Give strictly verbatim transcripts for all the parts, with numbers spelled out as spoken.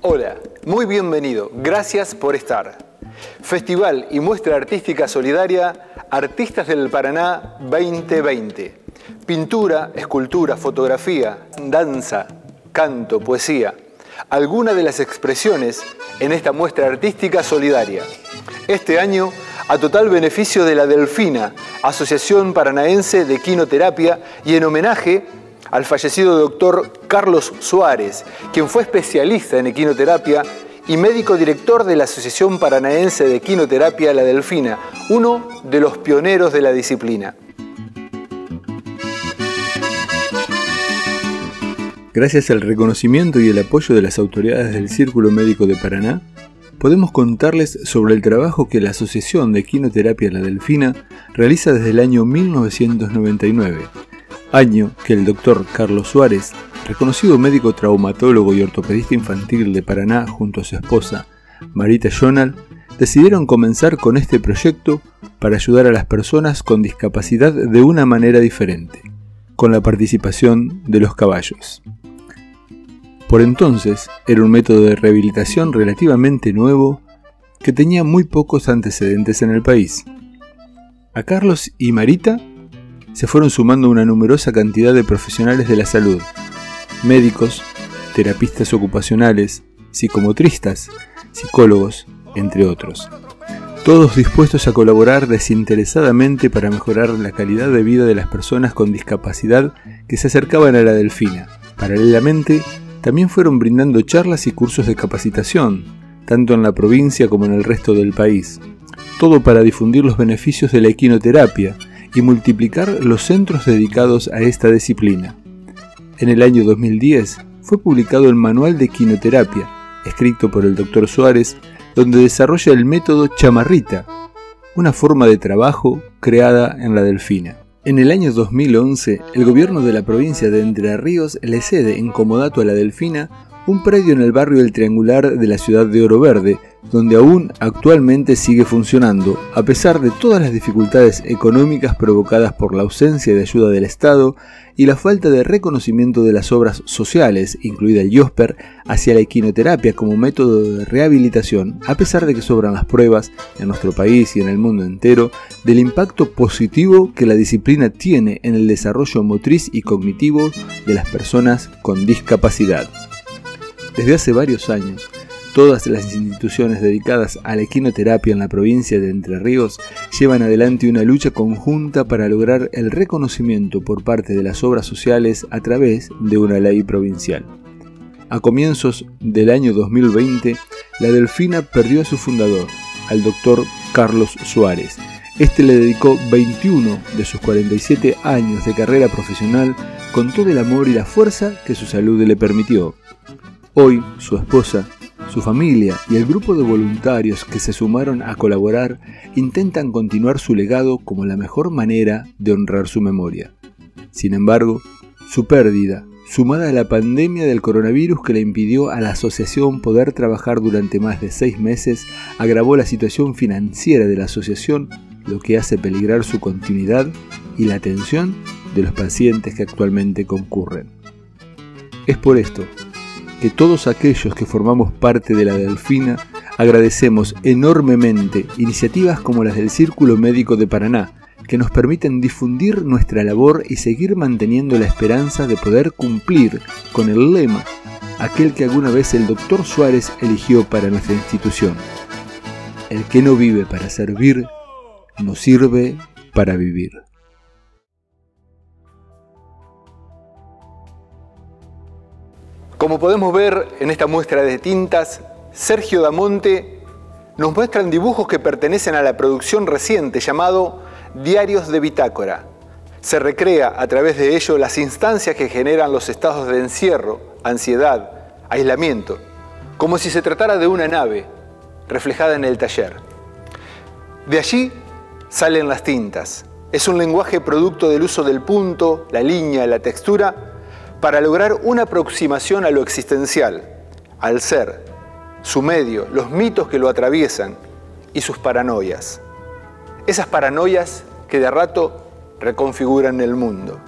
Hola, muy bienvenido, gracias por estar. Festival y muestra artística solidaria Artistas del Paraná veinte veinte. Pintura, escultura, fotografía, danza, canto, poesía. Algunas de las expresiones en esta muestra artística solidaria. Este año, a total beneficio de La Delfina, Asociación Paranaense de Equinoterapia, y en homenaje al fallecido doctor Carlos Suárez, quien fue especialista en equinoterapia y médico director de la Asociación Paranaense de Equinoterapia La Delfina, uno de los pioneros de la disciplina. Gracias al reconocimiento y el apoyo de las autoridades del Círculo Médico de Paraná, podemos contarles sobre el trabajo que la Asociación de Equinoterapia La Delfina realiza desde el año mil novecientos noventa y nueve, año que el doctor Carlos Suárez, reconocido médico traumatólogo y ortopedista infantil de Paraná, junto a su esposa, Marita Jonal, decidieron comenzar con este proyecto para ayudar a las personas con discapacidad de una manera diferente, con la participación de los caballos. Por entonces, era un método de rehabilitación relativamente nuevo que tenía muy pocos antecedentes en el país. A Carlos y Marita se fueron sumando una numerosa cantidad de profesionales de la salud, médicos, terapistas ocupacionales, psicomotristas, psicólogos, entre otros. Todos dispuestos a colaborar desinteresadamente para mejorar la calidad de vida de las personas con discapacidad que se acercaban a La Delfina. Paralelamente, también fueron brindando charlas y cursos de capacitación, tanto en la provincia como en el resto del país. Todo para difundir los beneficios de la equinoterapia y multiplicar los centros dedicados a esta disciplina. En el año dos mil diez fue publicado el Manual de Equinoterapia, escrito por el doctor Suárez, donde desarrolla el método chamarrita, una forma de trabajo creada en La Delfina. En el año dos mil once, el gobierno de la provincia de Entre Ríos le cede en comodato a La Delfina un predio en el barrio El Triangular de la ciudad de Oro Verde, donde aún actualmente sigue funcionando, a pesar de todas las dificultades económicas provocadas por la ausencia de ayuda del Estado y la falta de reconocimiento de las obras sociales, incluida el IOSPER, hacia la equinoterapia como método de rehabilitación, a pesar de que sobran las pruebas en nuestro país y en el mundo entero del impacto positivo que la disciplina tiene en el desarrollo motriz y cognitivo de las personas con discapacidad. Desde hace varios años, todas las instituciones dedicadas a la equinoterapia en la provincia de Entre Ríos llevan adelante una lucha conjunta para lograr el reconocimiento por parte de las obras sociales a través de una ley provincial. A comienzos del año dos mil veinte, La Delfina perdió a su fundador, al doctor Carlos Suárez. Este le dedicó veintiuno de sus cuarenta y siete años de carrera profesional con todo el amor y la fuerza que su salud le permitió. Hoy, su esposa, su familia y el grupo de voluntarios que se sumaron a colaborar intentan continuar su legado como la mejor manera de honrar su memoria. Sin embargo, su pérdida, sumada a la pandemia del coronavirus que le impidió a la asociación poder trabajar durante más de seis meses, agravó la situación financiera de la asociación, lo que hace peligrar su continuidad y la atención de los pacientes que actualmente concurren. Es por esto que todos aquellos que formamos parte de La Delfina agradecemos enormemente iniciativas como las del Círculo Médico de Paraná, que nos permiten difundir nuestra labor y seguir manteniendo la esperanza de poder cumplir con el lema, aquel que alguna vez el doctor Suárez eligió para nuestra institución. El que no vive para servir, no sirve para vivir. Como podemos ver en esta muestra de tintas, Sergio Damonte nos muestra dibujos que pertenecen a la producción reciente llamado Diarios de Bitácora. Se recrea a través de ello las instancias que generan los estados de encierro, ansiedad, aislamiento, como si se tratara de una nave reflejada en el taller. De allí salen las tintas. Es un lenguaje producto del uso del punto, la línea, la textura, para lograr una aproximación a lo existencial, al ser, su medio, los mitos que lo atraviesan y sus paranoias. Esas paranoias que de rato reconfiguran el mundo.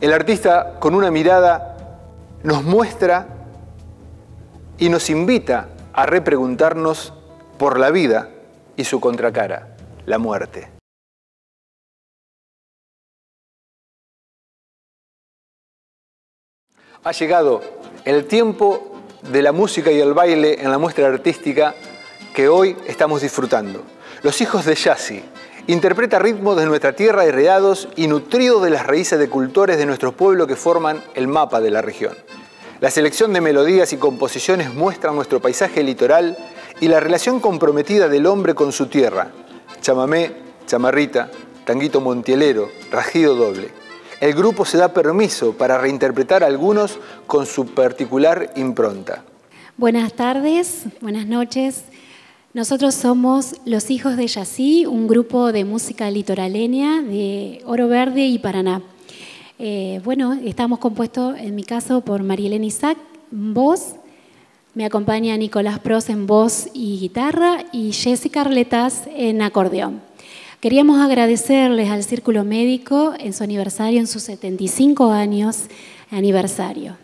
El artista, con una mirada, nos muestra y nos invita a repreguntarnos por la vida y su contracara, la muerte. Ha llegado el tiempo de la música y el baile en la muestra artística que hoy estamos disfrutando. Los Hijos de Yasy interpreta ritmos de nuestra tierra heredados y nutridos de las raíces de cultores de nuestro pueblo que forman el mapa de la región. La selección de melodías y composiciones muestra nuestro paisaje litoral y la relación comprometida del hombre con su tierra. Chamamé, chamarrita, tanguito montielero, rajido doble. El grupo se da permiso para reinterpretar a algunos con su particular impronta. Buenas tardes, buenas noches. Nosotros somos Los Hijos de Yasy, un grupo de música litoraleña de Oro Verde y Paraná. Eh, bueno, estamos compuestos, en mi caso, por María Elena Isaac, en voz. Me acompaña Nicolás Prost en voz y guitarra y Jesica Arlettaz en acordeón. Queríamos agradecerles al Círculo Médico en su aniversario, en sus setenta y cinco años aniversario.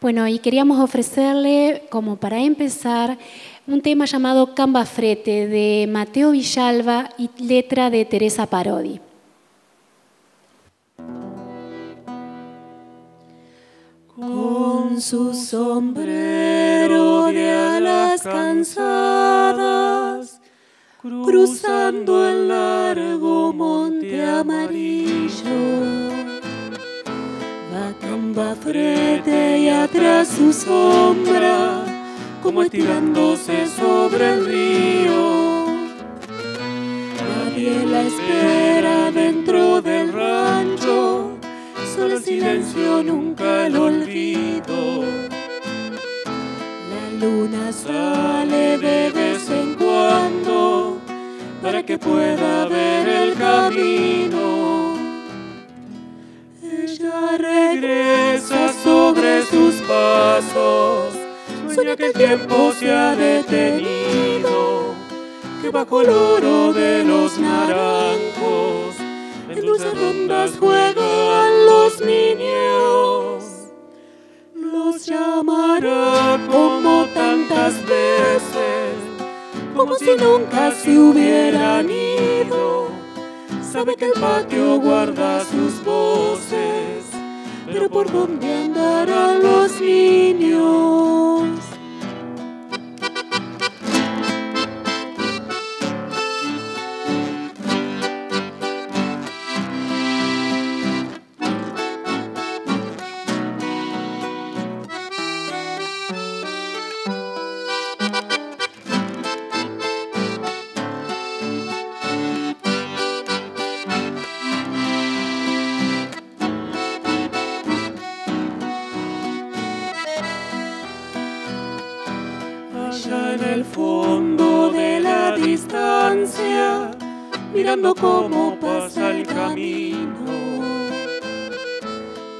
Bueno, y queríamos ofrecerle, como para empezar, un tema llamado Cambafrete de Mateo Villalba y letra de Teresa Parodi. Con su sombrero de alas cansadas, cruzando el largo monte amarillo, va Cambafrete y atrás su sombra, como estirándose sobre el río. Nadie la espera dentro del rancho, solo el silencio, nunca el olvido. La luna sale de vez en cuando para que pueda ver el camino. Ella regresa sobre sus pasos, sueña que el tiempo se ha detenido, que bajo el oro de los naranjos en dulces rondas juegan los niños. Los llamará como tantas veces, como si nunca se hubieran ido. Sabe que el patio guarda sus voces, pero por dónde andarán los niños. Mirando cómo pasa el camino,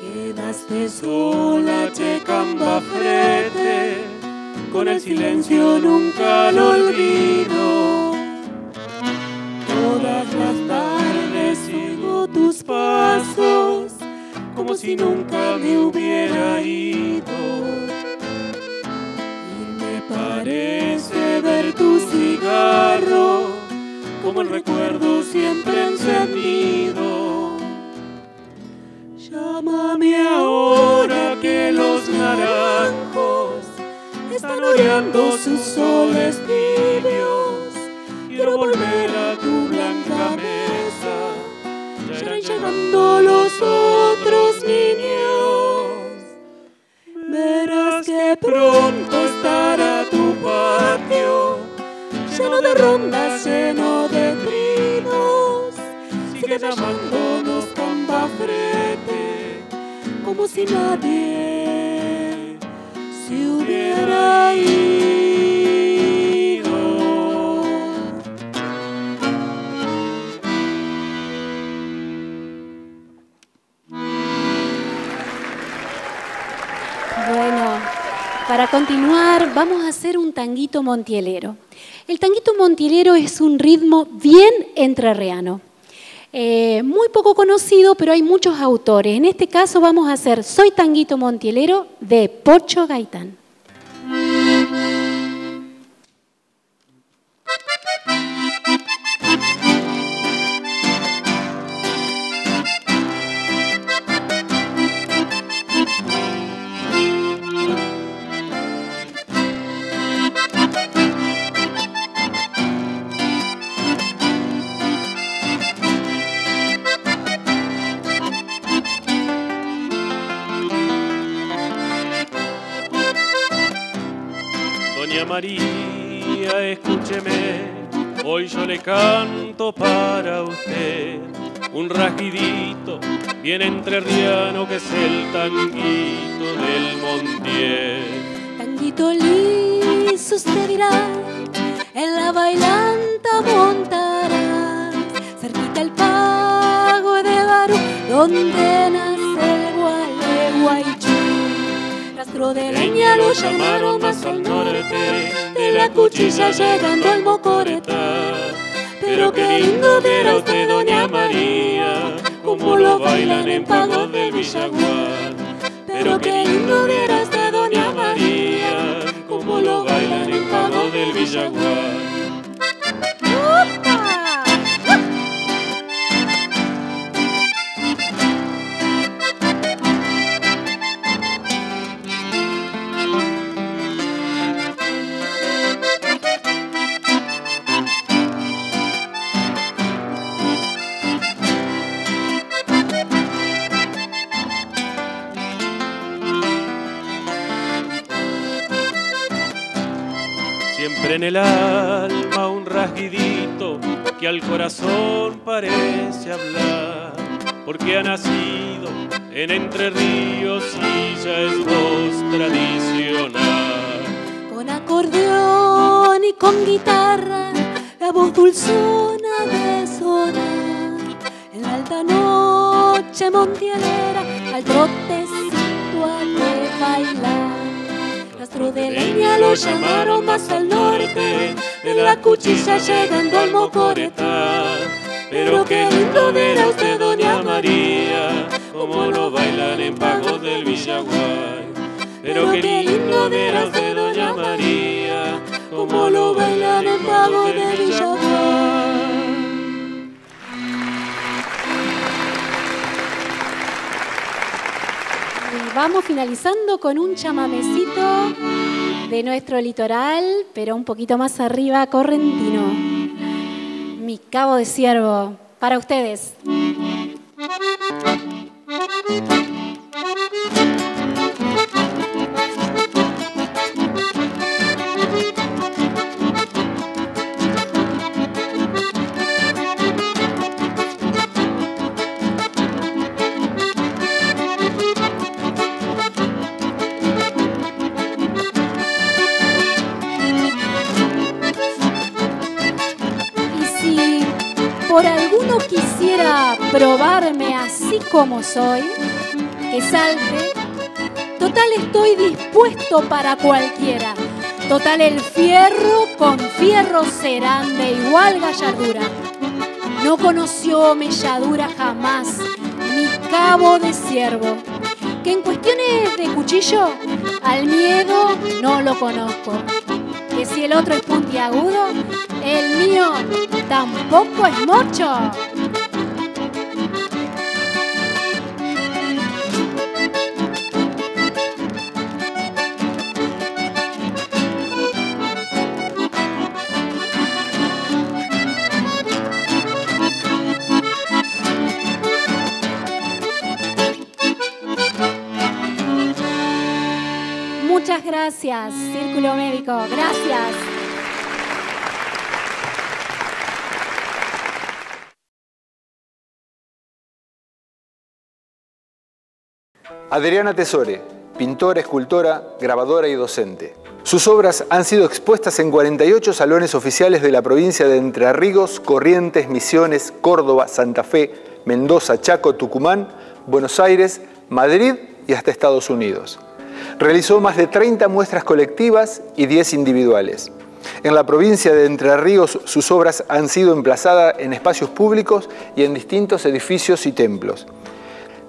quedaste sola, che Cambafrete, con el silencio nunca lo olvido. Todas las tardes sigo tus pasos, como si nunca me hubiera ido. Y me parece ver tu cigarro, como el recuerdo siempre encendido. Llámame ahora que los naranjos están oreando sus soles tibios. Quiero volver a tu blanca mesa, ya irán llegando los otros niños. Verás que pronto estará tu patio lleno de rondas, lleno de trinos. Sigue llamándonos Cambafrete, como si nadie se hubiera ido. Bueno, para continuar vamos a hacer un tanguito montielero. El tanguito montielero es un ritmo bien entrerriano, eh, muy poco conocido, pero hay muchos autores. En este caso vamos a hacer Soy tanguito montielero de Pocho Gaitán. Doña María, escúcheme, hoy yo le canto para usted un rasguidito bien entrerriano que es el tanguito del Montiel. Tanguito liso usted dirá, en la bailanta montará, cerquita el pago de Barú, donde nace el Gualeguaychú. Rastro de leña lo llamaron más al norte, de la cuchilla llegando al Mocoretá. Pero qué lindo viera usted, doña María, como lo bailan en pagos del Villaguar. Pero qué lindo viera usted, doña María, como lo bailan en pagos del Villaguar. En el alma un rasguidito que al corazón parece hablar, porque ha nacido en Entre Ríos y ya es voz tradicional. Con acordeón y con guitarra, la voz dulzona de sonar, en la alta noche montielera, al trotecito ha de bailar. Rastro de leña lo llamaron más al norte, de la cuchilla llegando al Mocoretá. Pero qué lindo verá usted, doña María, como lo bailan en pagos del Villaguay. Pero qué lindo verá usted, doña María, como lo bailan en pagos del Villaguay. Vamos finalizando con un chamamecito de nuestro litoral, pero un poquito más arriba, correntino. Mi cabo de ciervo, para ustedes. Probarme así como soy, que salte, total estoy dispuesto para cualquiera, total el fierro con fierro serán de igual gallardura. No conoció melladura jamás mi cabo de ciervo, que en cuestiones de cuchillo al miedo no lo conozco, que si el otro es puntiagudo, el mío tampoco es mocho. Gracias, Círculo Médico, gracias. Adriana Tessore, pintora, escultora, grabadora y docente. Sus obras han sido expuestas en cuarenta y ocho salones oficiales de la provincia de Entre Ríos, Corrientes, Misiones, Córdoba, Santa Fe, Mendoza, Chaco, Tucumán, Buenos Aires, Madrid y hasta Estados Unidos. Realizó más de treinta muestras colectivas y diez individuales. En la provincia de Entre Ríos, sus obras han sido emplazadas en espacios públicos y en distintos edificios y templos.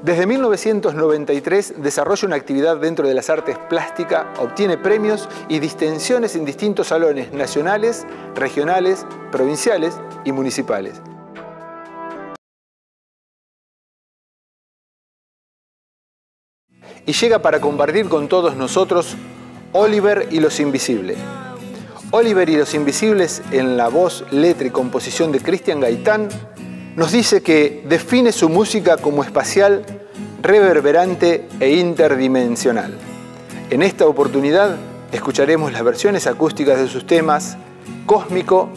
Desde mil novecientos noventa y tres desarrolla una actividad dentro de las artes plásticas, obtiene premios y distinciones en distintos salones nacionales, regionales, provinciales y municipales. Y llega para compartir con todos nosotros Oliver y los Invisibles. Oliver y los Invisibles, en la voz, letra y composición de Cristian Gaitán, nos dice que define su música como espacial, reverberante e interdimensional. En esta oportunidad Escucharemos las versiones acústicas de sus temas Cósmico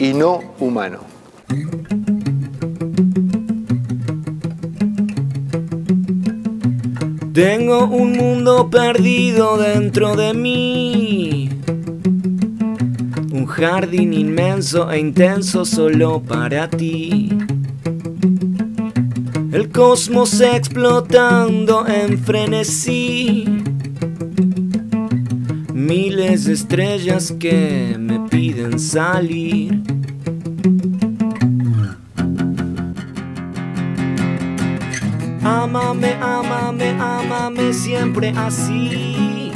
y No Humano. Tengo un mundo perdido dentro de mí, un jardín inmenso e intenso solo para ti. El cosmos explotando en frenesí, miles de estrellas que me piden salir. Ámame, ámame, ámame siempre así.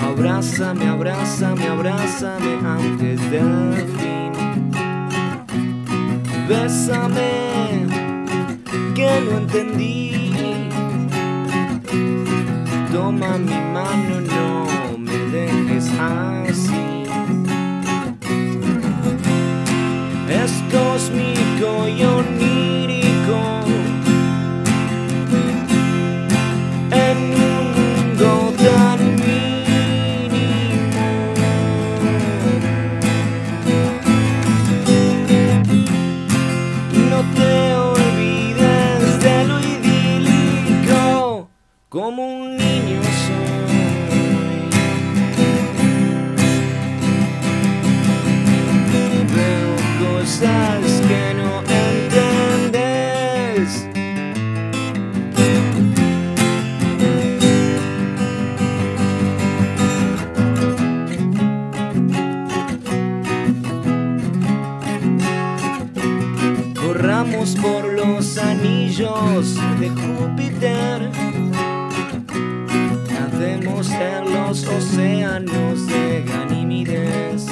Abrázame, abrázame, abrázame antes del fin. Bésame, que no entendí. Toma mi mano, no me dejes así. Es cósmico y onírico. Como un niño soy, veo cosas que no entiendes. Corramos por los anillos de Júpiter. Nademos en los océanos de Ganímedes.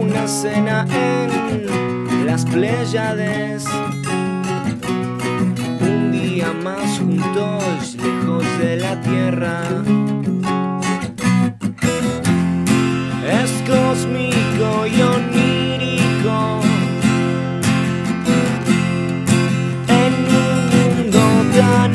Una cena en las Pléyades. Un día más juntos, lejos de la Tierra. Es cósmico y onírico. En un mundo tan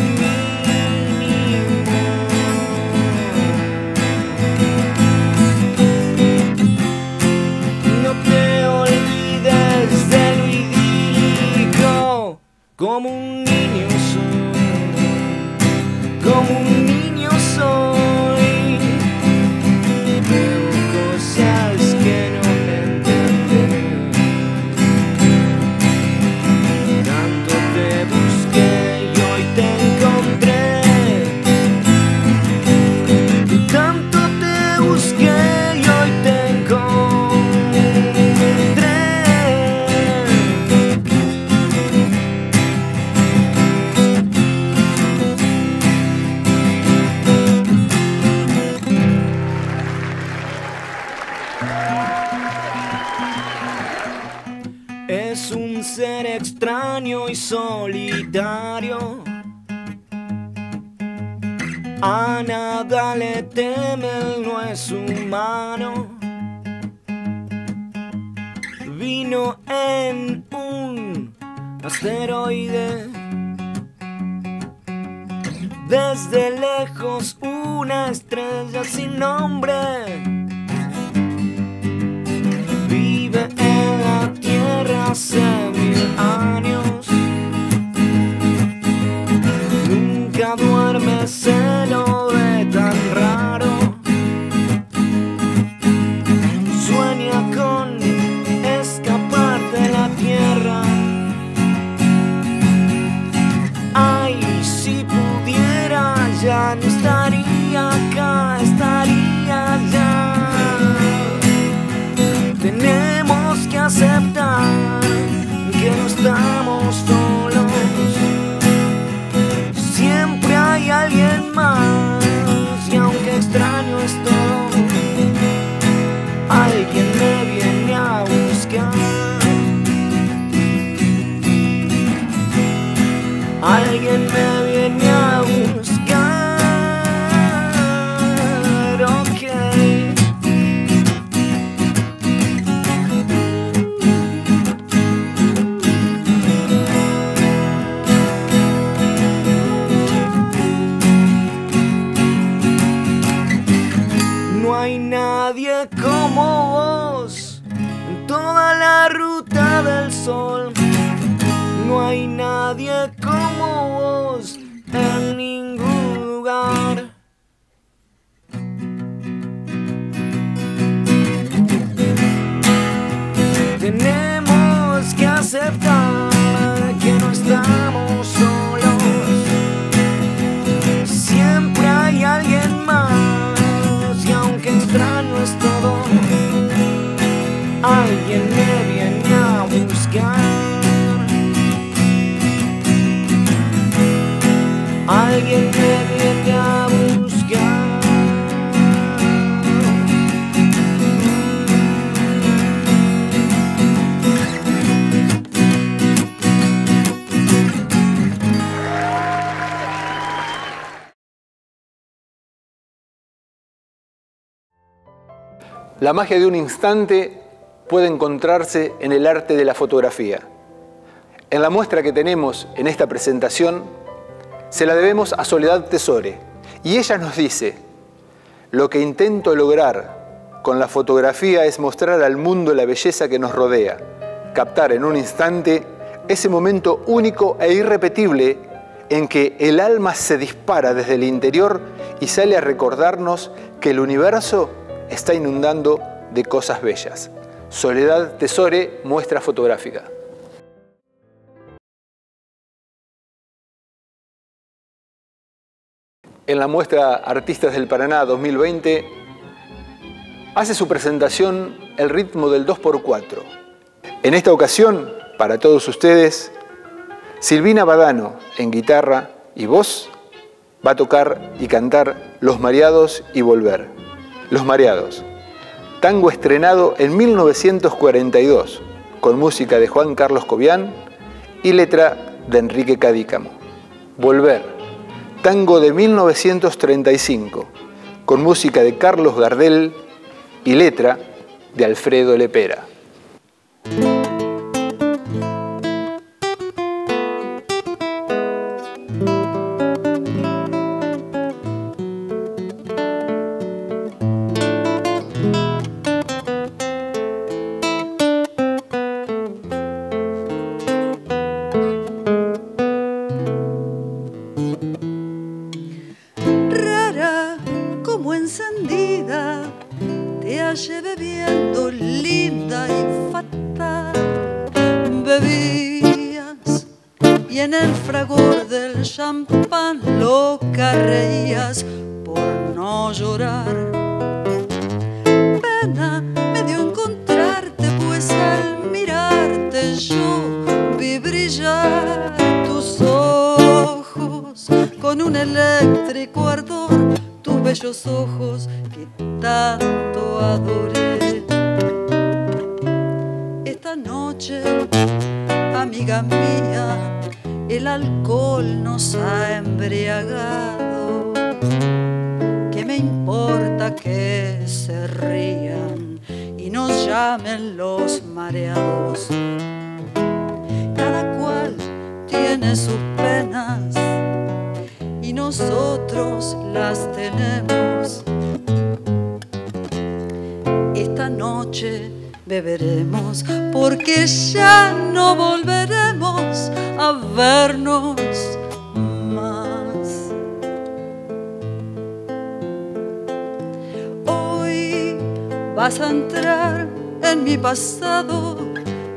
como un niño soy, como un niño soy, veo cosas que no entendí. Tanto te busqué y hoy te encontré. Tanto te busqué y hoy te encontré. Ser extraño y solitario, a nada le teme, él no es humano. Vino en un asteroide, desde lejos una estrella sin nombre. Vive en la tierra hace mil años. Nunca duerme, se lo ve tan raro. Sueña con escapar de la tierra. Ay, si pudiera ya no estaría acá, estaría allá. Tenemos que aceptar que no estamos solos. Siempre hay alguien más, y aunque extraño estoy, alguien me viene a buscar. Alguien me viene a buscar. Ok. sol. No hay nadie como vos en ningún lugar. Tenemos que aceptar que no estamos solos. Siempre hay alguien más y aunque extraño es todo, alguien me viene a buscar. Alguien me viene a buscar. La magia de un instante puede encontrarse en el arte de la fotografía. En la muestra que tenemos en esta presentación, se la debemos a Soledad Tessore, y ella nos dice: lo que intento lograr con la fotografía es mostrar al mundo la belleza que nos rodea, captar en un instante ese momento único e irrepetible en que el alma se dispara desde el interior y sale a recordarnos que el universo está inundando de cosas bellas. Soledad Tessore, muestra fotográfica. En la muestra Artistas del Paraná dos mil veinte hace su presentación El ritmo del dos por cuatro. En esta ocasión, para todos ustedes, Silvina Badano en guitarra y voz va a tocar y cantar Los Mareados y Volver. Los Mareados, tango estrenado en mil novecientos cuarenta y dos con música de Juan Carlos Cobián y letra de Enrique Cadícamo. Volver, tango de mil novecientos treinta y cinco, con música de Carlos Gardel y letra de Alfredo Lepera. Vas a entrar en mi pasado,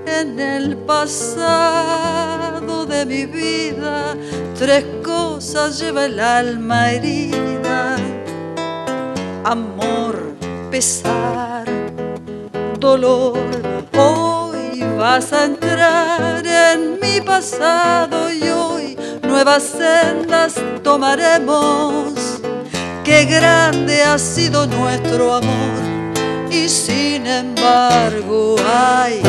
en el pasado de mi vida. Tres cosas lleva el alma herida: amor, pesar, dolor. Hoy vas a entrar en mi pasado y hoy nuevas sendas tomaremos. Qué grande ha sido nuestro amor. Y sin embargo, ay,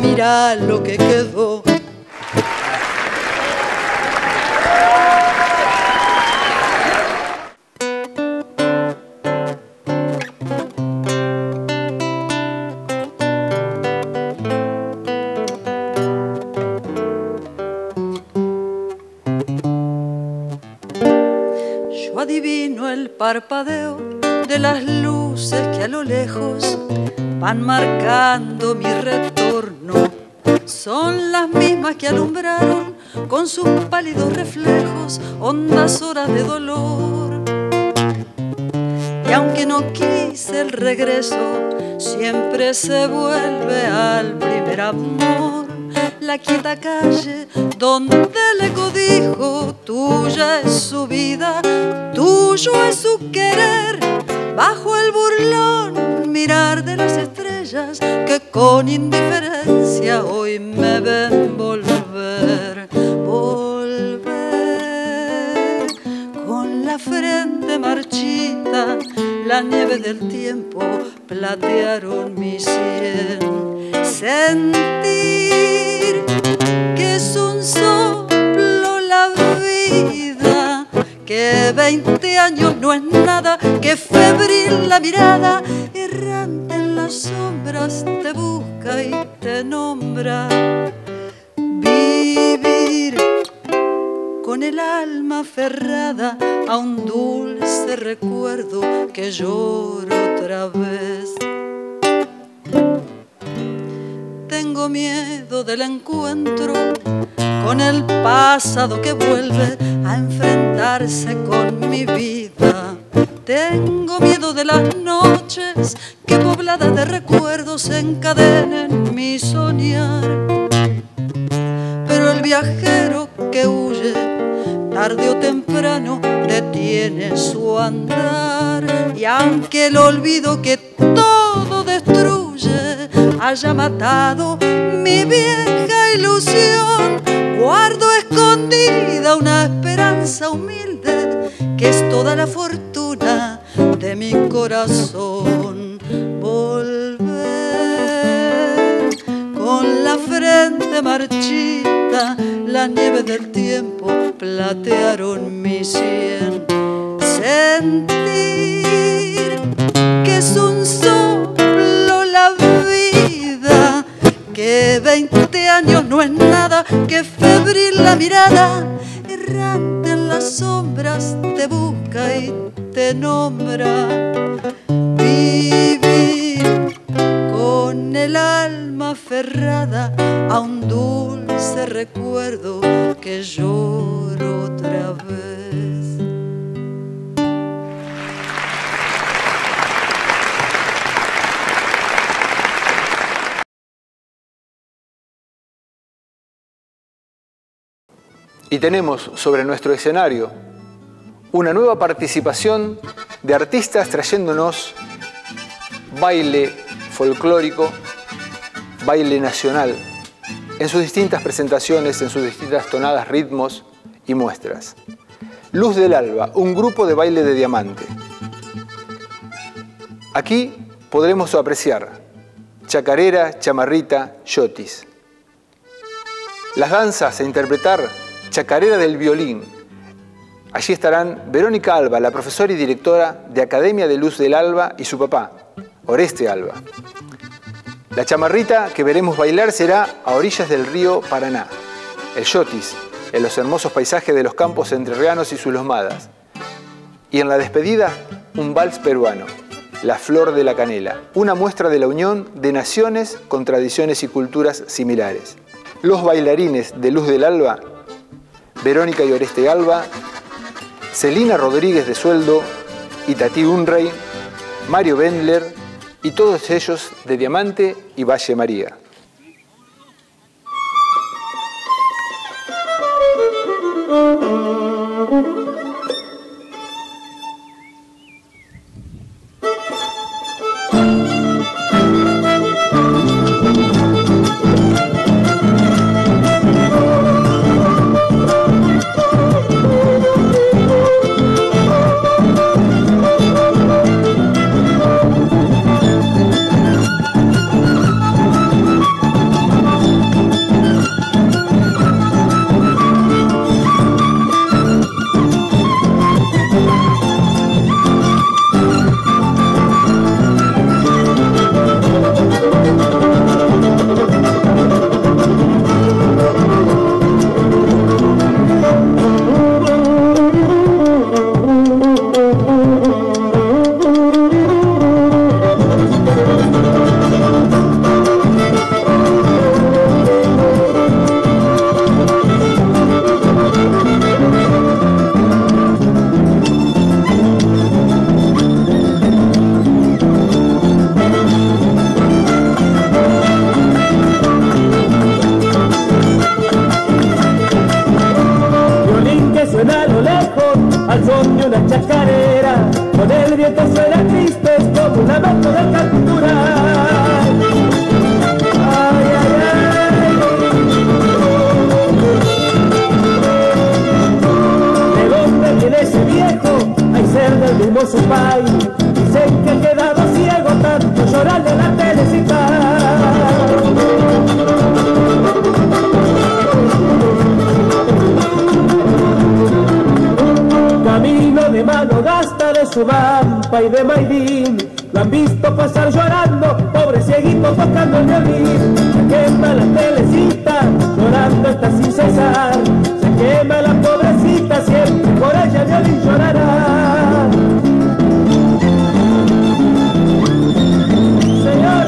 mira lo que quedó. Yo adivino el parpadeo de las luces que a lo lejos van marcando mi retorno. Son las mismas que alumbraron con sus pálidos reflejos hondas horas de dolor. Y aunque no quise el regreso, siempre se vuelve al primer amor. La quieta calle donde el eco dijo: tuya es su vida, tuyo es su querer. Bajo el burlón mirar de las estrellas que con indiferencia hoy me ven volver. Volver con la frente marchita, la nieve del tiempo platearon mi sien. Sentir que es un soplo la vida, que veinte años no es nada, que febril la mirada, errante en las sombras te busca y te nombra. Vivir con el alma aferrada a un dulce recuerdo que lloro otra vez. Tengo miedo del encuentro con el pasado que vuelve a enfrentarse con mi vida. Tengo miedo de las noches que pobladas de recuerdos encadenen mi soñar. Pero el viajero que huye, tarde o temprano detiene su andar. Y aunque el olvido que todo destruye haya matado mi vieja ilusión, guardo escondida una esperanza humilde que es toda la fortuna de mi corazón. Volver con la frente marchita, la nieve del tiempo platearon mi sien. Sentir que es un soplo la vida, que veinte años no es nada, que febril la mirada, errante en las sombras te busca y te nombra. Vivir con el alma aferrada a un dulce recuerdo que lloro otra vez. Y tenemos sobre nuestro escenario una nueva participación de artistas trayéndonos baile folclórico, baile nacional, en sus distintas presentaciones, en sus distintas tonadas, ritmos y muestras. Luz del Alba, un grupo de baile de diamante. Aquí podremos apreciar chacarera, chamarrita, yotis. Las danzas a interpretar: chacarera del violín. Allí estarán Verónica Alba, la profesora y directora de Academia de Luz del Alba, y su papá, Oreste Alba. La chamarrita que veremos bailar será a orillas del río Paraná. El yotis, en los hermosos paisajes de los campos entrerrianos y sus losmadas. Y en la despedida, un vals peruano, La Flor de la Canela, una muestra de la unión de naciones con tradiciones y culturas similares. Los bailarines de Luz del Alba: Verónica y Oreste Alba, Celina Rodríguez de Sueldo y Tati Unrey, Mario Wendler, y todos ellos de Diamante y Valle María. una chacarera, con el viento suena triste como una mano de captura. Ese viejo, hay ser del mismo su país, dicen que ha quedado ciego tanto llorando la Teresita. Camino de mano gasta de su vampa y de Maidín, lo han visto pasar llorando, pobre cieguito tocando el violín. Se quema la Teresita, llorando está sin cesar, se quema la pobrecita siempre. Por ella violín llorará. Señor.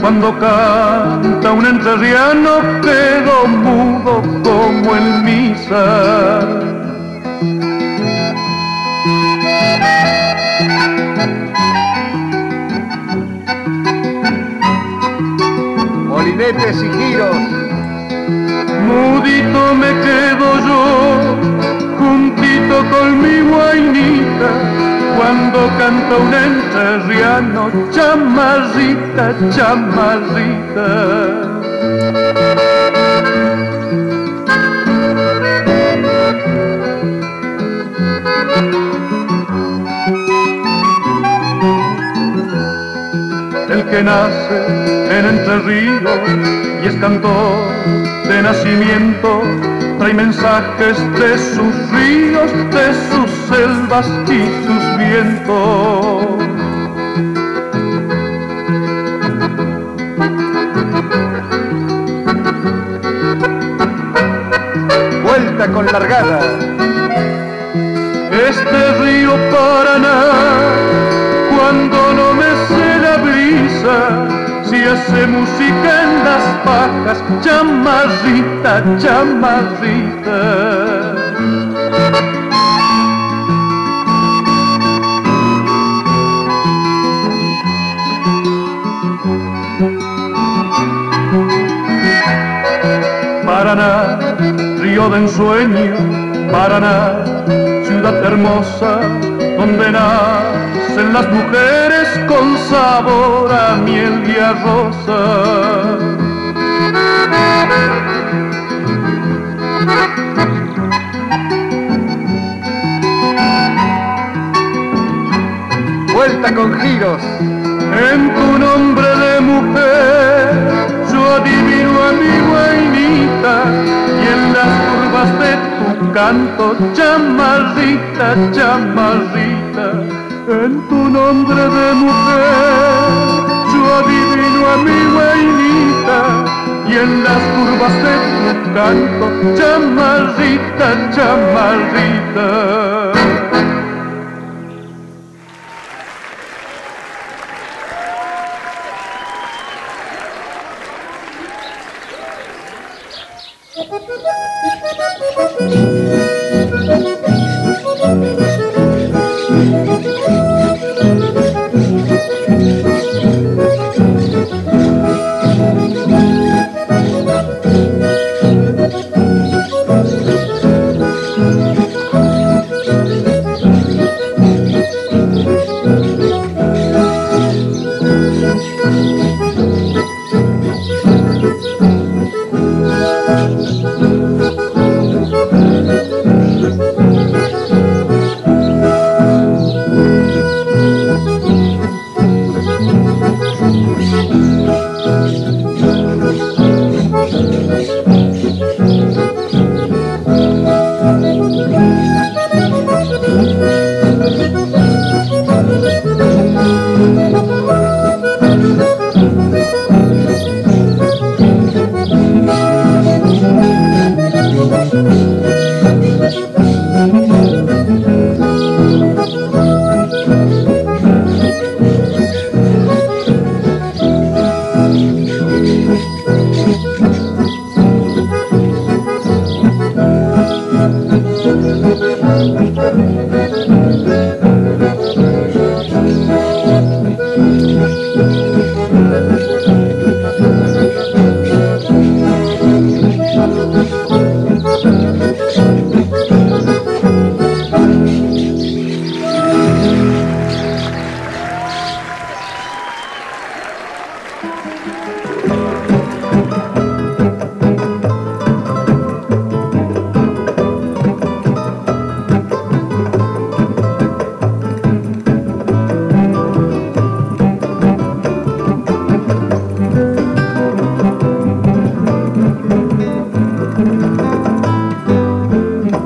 Cuando canta un entrerriano quedó mudo como el misa. Molinetes y giros. Mudito me quedo yo, juntito con mi guainita. Cuando canta un entrerriano, chamarrita, chamarrita. El que nace en Entre Ríos y es cantor de nacimiento, trae mensajes de sus ríos, de sus selvas y sus vientos. Vuelta con largada. Este río Paraná, cuando no me sé la brisa, si hace música en las pajas, chamarrita, chamarrita. Paraná, río de ensueño, Paraná, ciudad hermosa, donde nacen las mujeres con sabor a miel y a rosa. Vuelta con giros. En tu nombre de mujer, yo adivino a mi guainita, y en las curvas de tu canto, chamarrita, chamarrita. En tu nombre de mujer, yo adivino a mi guainita, y en las curvas de tu canto, chamarrita, chamarrita.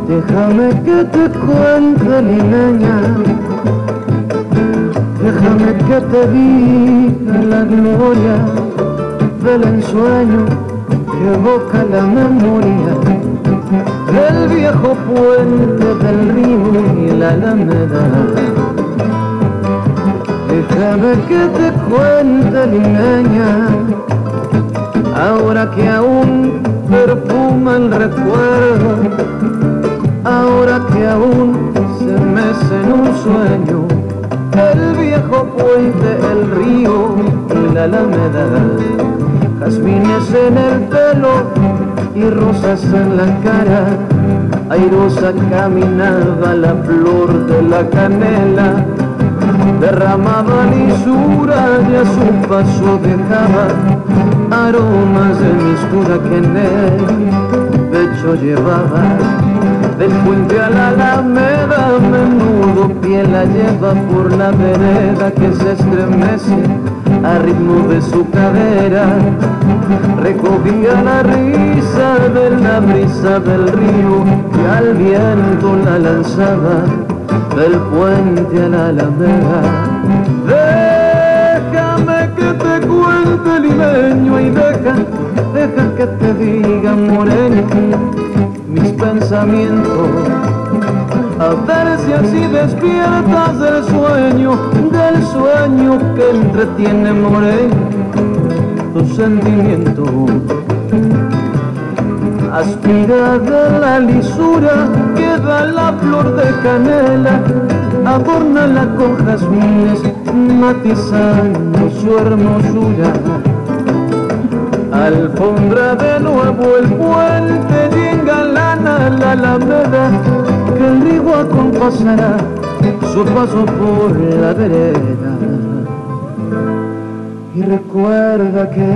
Déjame que te cuente, mi niña, déjame que te diga la gloria del ensueño que evoca la memoria del viejo puente del río y la alameda. Déjame que te cuente, mi niña, ahora que aún perfuma el recuerdo, ahora que aún se mece en un sueño el viejo puente, el río y la alameda. Jazmines en el pelo y rosas en la cara, airosa caminaba la flor de la canela, derramaba lisura y a su paso dejaba aromas de mistura que en el pecho llevaba. Del puente a la alameda, menudo pie la lleva por la vereda que se estremece al ritmo de su cadera. Recogía la risa de la brisa del río y al viento la lanzaba del puente a la alameda. Déjame que te cuente, limeño, y deja, deja que te diga, moreno, mis pensamientos, a ver si así despiertas del sueño, del sueño que entretiene, moreno, tus sentimientos. Aspira de la lisura que da la flor de canela, adórnala con jazmines, matizando su hermosura. Alfombra de nuevo el puente, engalana la alameda, que el río acompasará su paso por la vereda. Y recuerda que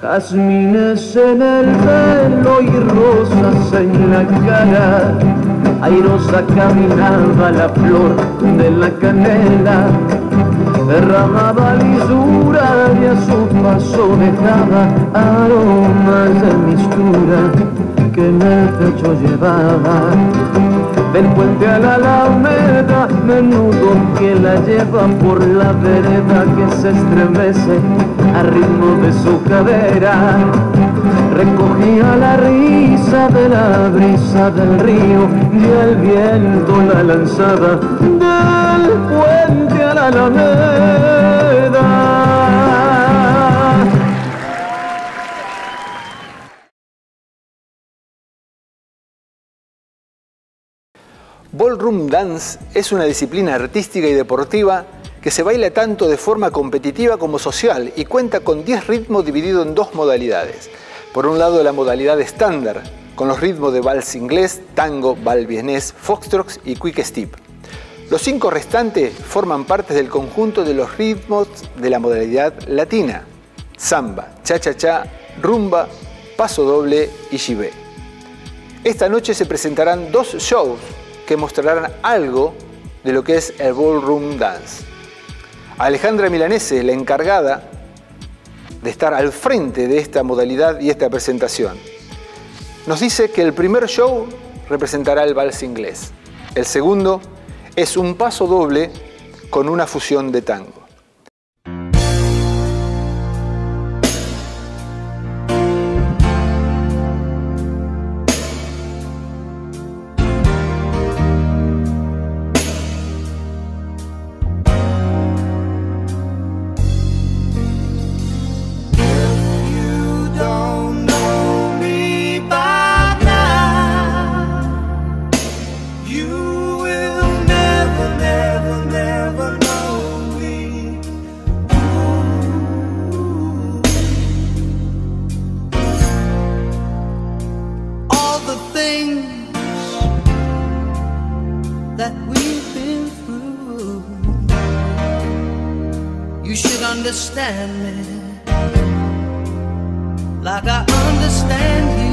jazmines en el pelo y rosas en la cara, airosa caminaba la flor de la canela, derramaba lisura y a su paso dejaba aromas de mistura que en el pecho llevaba. Del puente a la alameda, menudo que la lleva por la vereda que se estremece al ritmo de su cadera. Recogía la risa de la brisa del río y el viento la lanzaba del puente a la alameda. Ballroom Dance es una disciplina artística y deportiva que se baila tanto de forma competitiva como social y cuenta con diez ritmos divididos en dos modalidades. Por un lado, la modalidad estándar, con los ritmos de vals inglés, tango, vals vienés, foxtrot y quick step. Los cinco restantes forman parte del conjunto de los ritmos de la modalidad latina: samba, cha-cha-cha, rumba, paso doble y jibé. Esta noche se presentarán dos shows que mostrarán algo de lo que es el ballroom dance. Alejandra Milanese, la encargada de estar al frente de esta modalidad y esta presentación, nos dice que el primer show representará el vals inglés. El segundo es un paso doble con una fusión de tango. You will never, never, never know me. understand me like I understand you.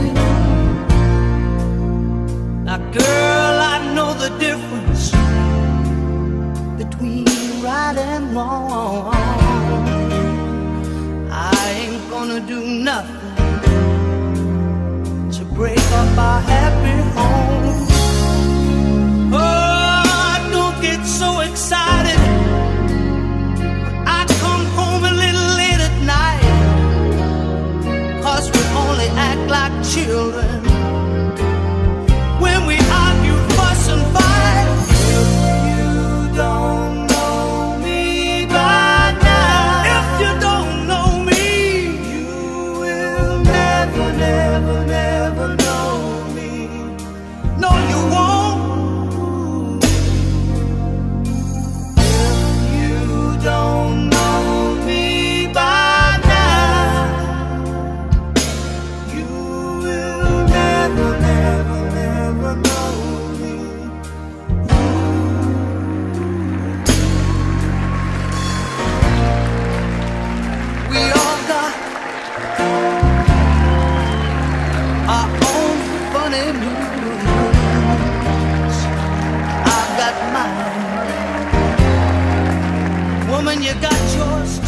Now girl, I know the difference between right and wrong. I ain't gonna do nothing to break up our happy home. Oh, don't get so excited. I come home a little late at night, 'cause we only act like children when we argue, fuss and fight. If you don't know me by now, if you don't know me, you will never, never, never know me. No, you won't. Don't know me by now, you will never, never, never know me. We all got our own funny moods. I've got mine. Woman, you got yours too.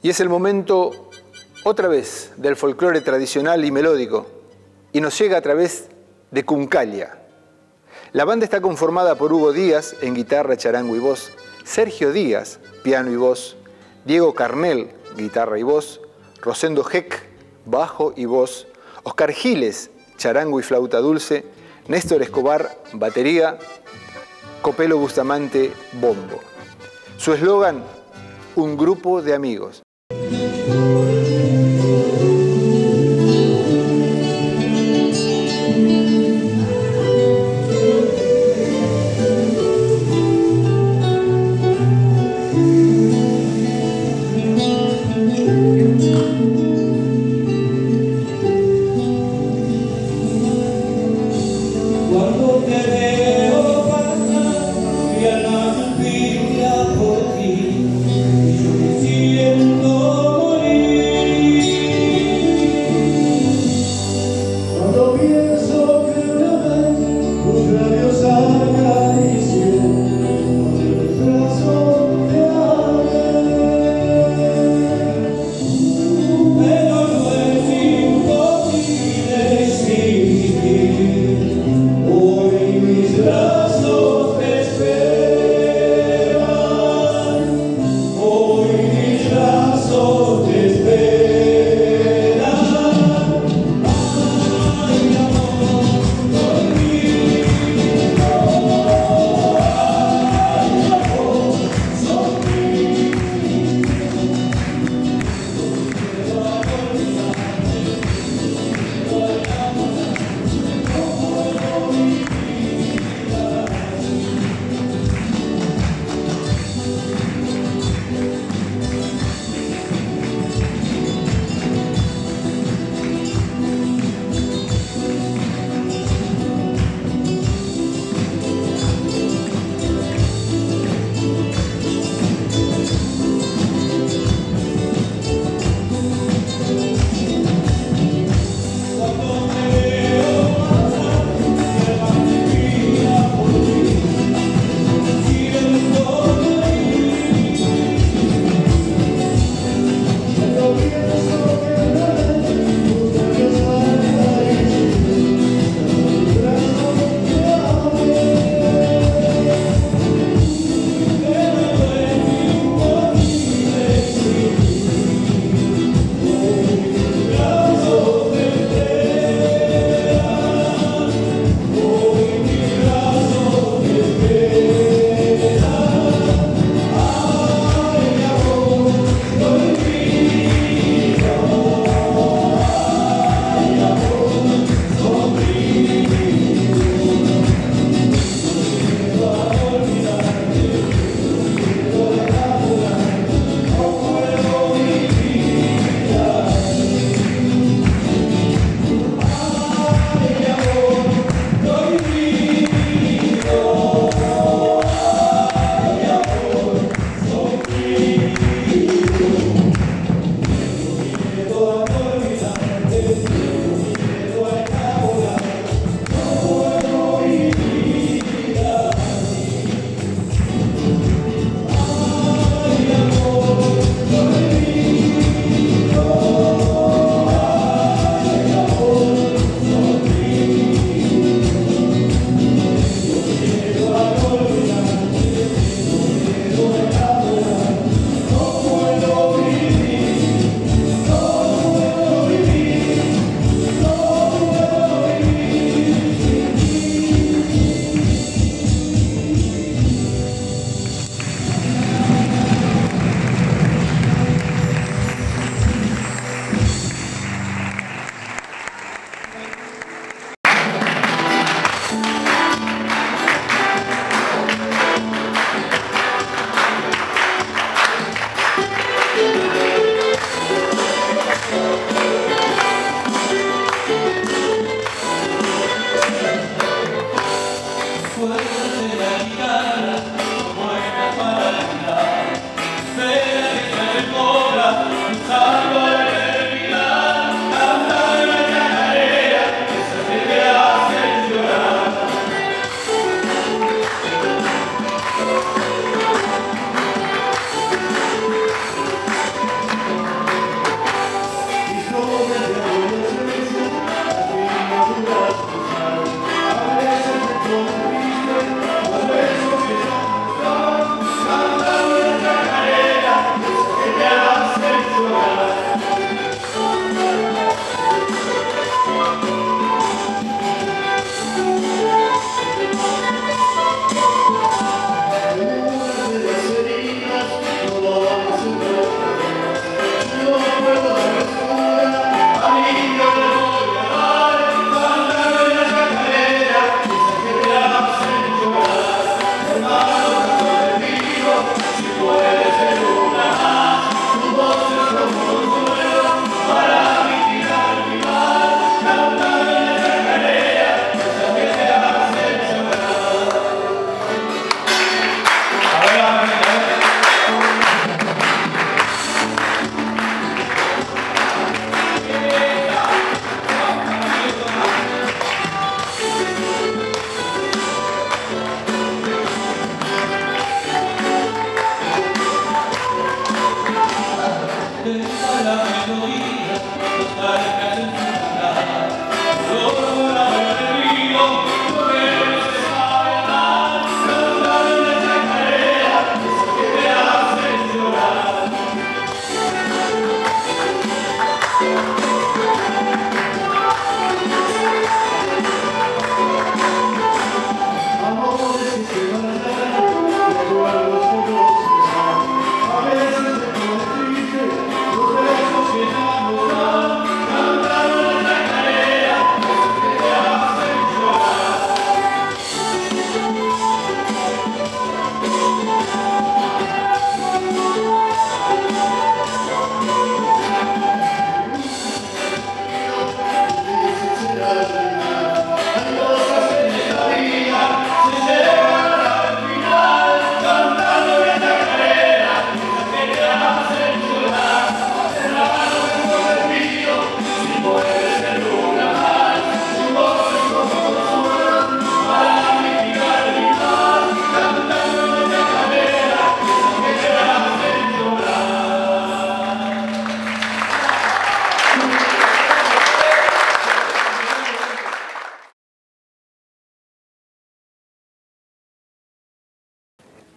Y es el momento, otra vez, del folclore tradicional y melódico, y nos llega a través de Cuncalia. La banda está conformada por Hugo Díaz en guitarra, charango y voz, Sergio Díaz, piano y voz, Diego Carnel, guitarra y voz, Rosendo Heck, bajo y voz, Oscar Giles, charango y flauta dulce, Néstor Escobar, batería, Copelo Bustamante, bombo. Su eslogan: un grupo de amigos. Por ti, y yo me siento morir.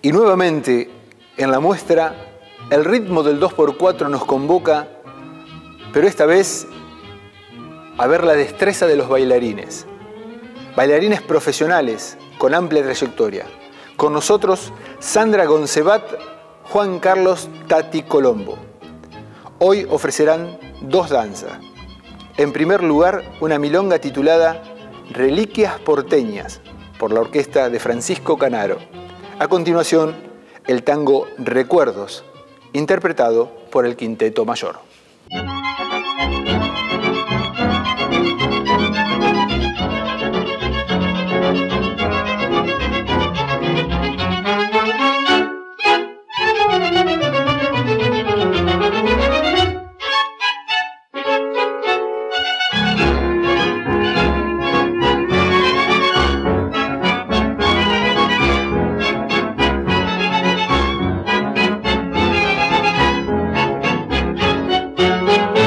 Y nuevamente, en la muestra, el ritmo del dos por cuatro nos convoca, pero esta vez a ver la destreza de los bailarines. Bailarines profesionales con amplia trayectoria. Con nosotros, Sandra Goncebat, Juan Carlos Tati Colombo. Hoy ofrecerán dos danzas. En primer lugar, una milonga titulada Reliquias Porteñas, por la orquesta de Francisco Canaro. A continuación, el tango Recuerdos, interpretado por el Quinteto Mayor. Thank you.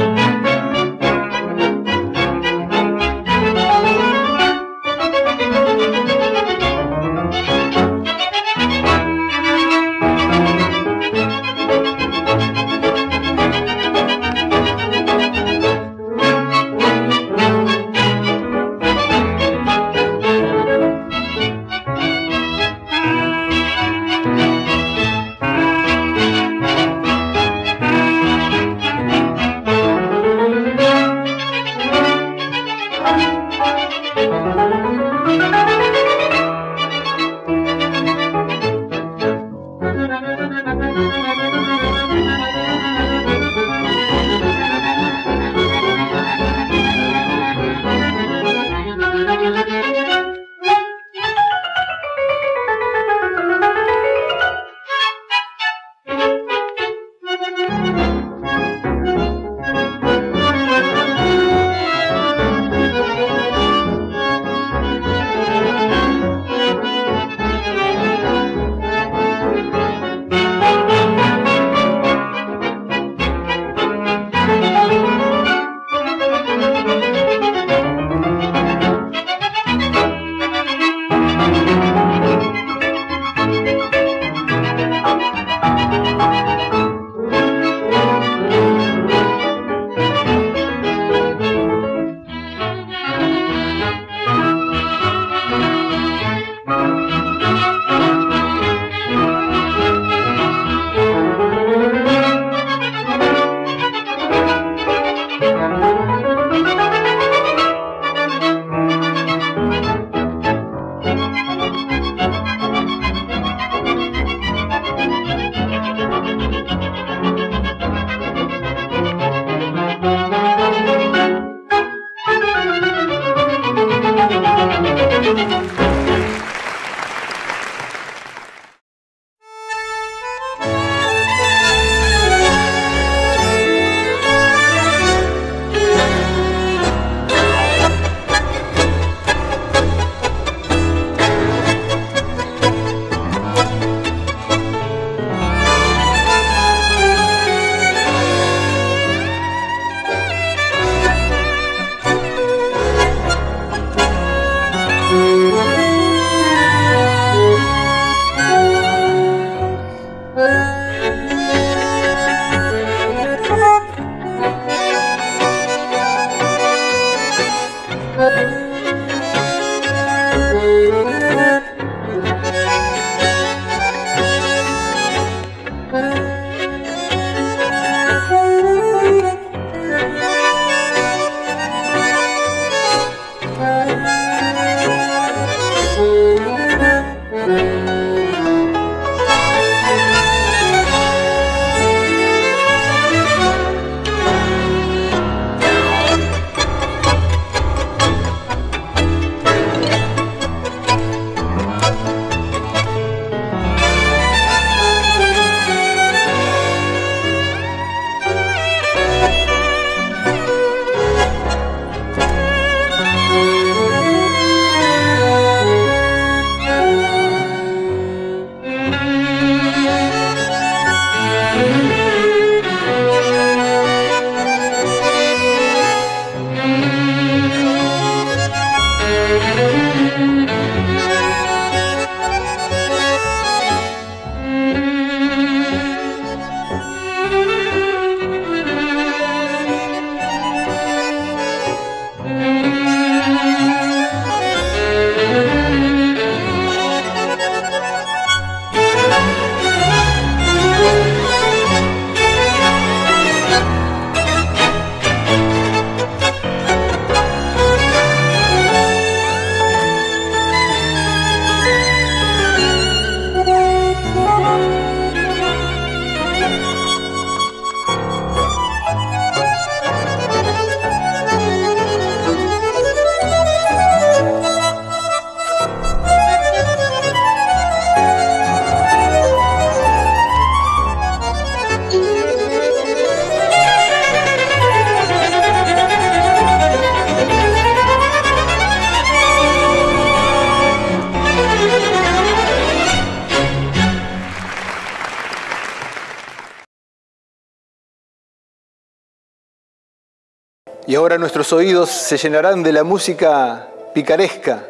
Y ahora nuestros oídos se llenarán de la música picaresca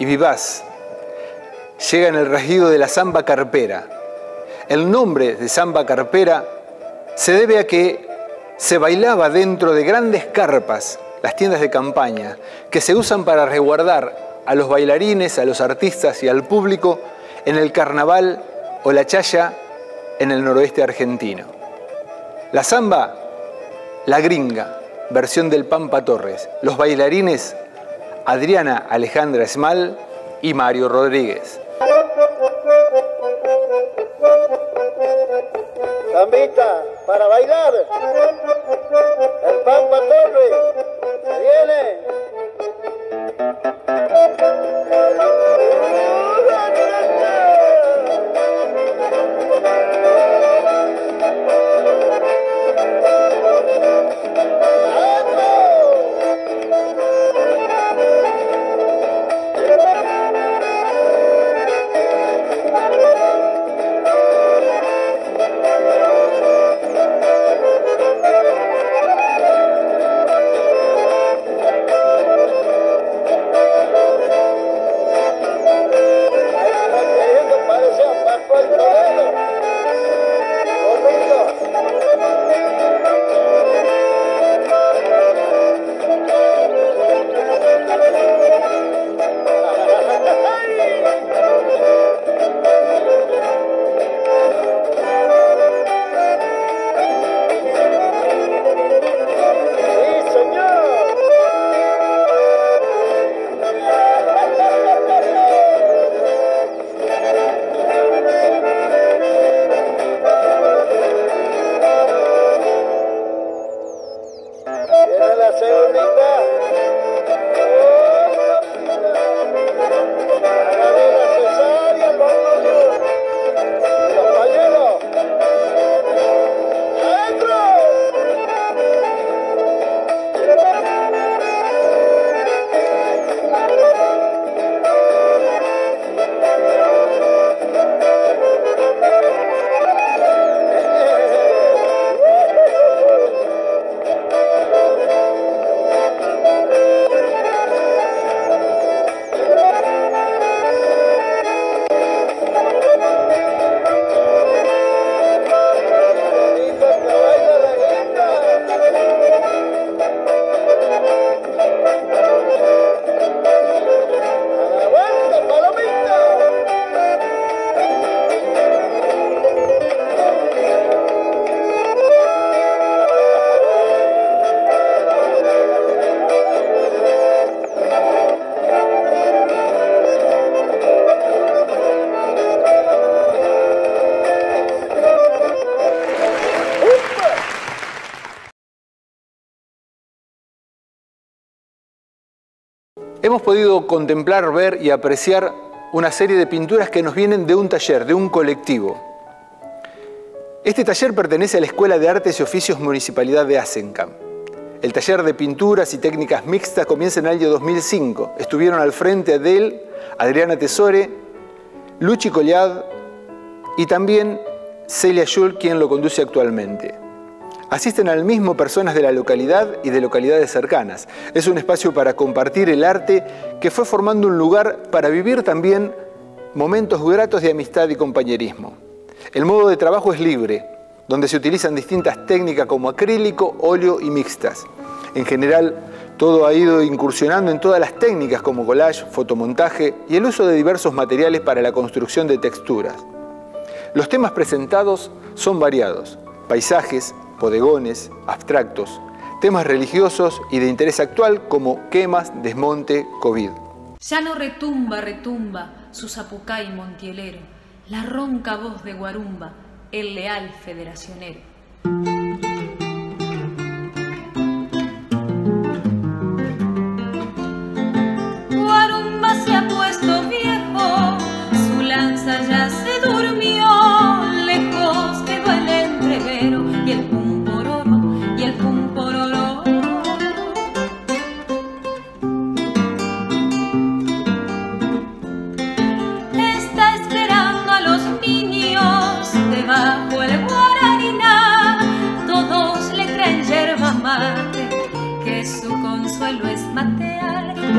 y vivaz. Llega en el rasguido de la samba carpera. El nombre de samba carpera se debe a que se bailaba dentro de grandes carpas, las tiendas de campaña, que se usan para resguardar a los bailarines, a los artistas y al público en el carnaval o la chaya en el noroeste argentino. La samba, la gringa, versión del Pampa Torres. Los bailarines, Adriana Alejandra Esmal y Mario Rodríguez. Zambita, para bailar. El Pampa Torres, se viene. Hemos podido contemplar, ver y apreciar una serie de pinturas que nos vienen de un taller, de un colectivo. Este taller pertenece a la Escuela de Artes y Oficios Municipalidad de Assencamp. El taller de pinturas y técnicas mixtas comienza en el año dos mil cinco. Estuvieron al frente de él Adriana Tessore, Luchi Collad y también Celia Schul, quien lo conduce actualmente. Asisten al mismo personas de la localidad y de localidades cercanas. Es un espacio para compartir el arte que fue formando un lugar para vivir también momentos gratos de amistad y compañerismo. El modo de trabajo es libre, donde se utilizan distintas técnicas como acrílico, óleo y mixtas. En general, todo ha ido incursionando en todas las técnicas como collage, fotomontaje y el uso de diversos materiales para la construcción de texturas. Los temas presentados son variados: paisajes, bodegones, abstractos, temas religiosos y de interés actual como quemas, desmonte, COVID. Ya no retumba, retumba, su zapucay montielero, la ronca voz de Guarumba, el leal federacionero. Guarumba se ha puesto viejo, su lanza ya se durmió, lejos quedó el entrevero y el bajo el guararinal.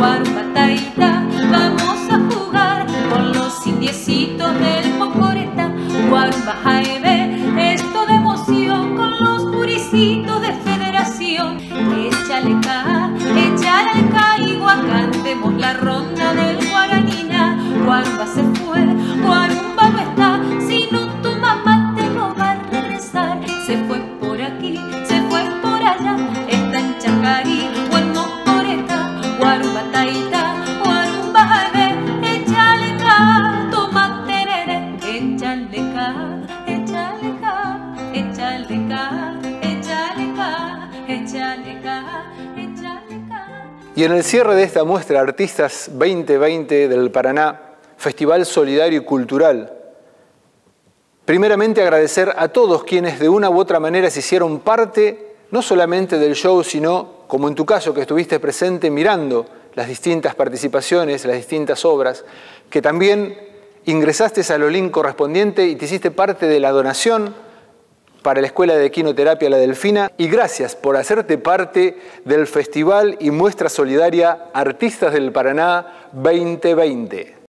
jugar un pataita, vamos a jugar con los indiecitos del Mocoreta, jugar un bajaeve, esto de emoción con los puricitos de Federación. Échale ca, échale ca y guacantemos la ronda del Guaranina. Guarumba se fue, Guarumba no está, si no toma mate no va a regresar. Se fue por aquí, se fue por allá, está en Chacarí o en Mocoreta. Guarumba taita, Guarumba bebé, échale ca, toma tereré. Échale ca, échale ca, échale ca, échale ca, échale ca. Y en el cierre de esta muestra Artistas veinte veinte del Paraná, Festival Solidario y Cultural, primeramente agradecer a todos quienes de una u otra manera se hicieron parte, no solamente del show, sino, como en tu caso, que estuviste presente mirando las distintas participaciones, las distintas obras, que también ingresaste al olín correspondiente y te hiciste parte de la donación para la Escuela de Equinoterapia La Delfina, y gracias por hacerte parte del Festival y Muestra Solidaria Artistas del Paraná veinte veinte.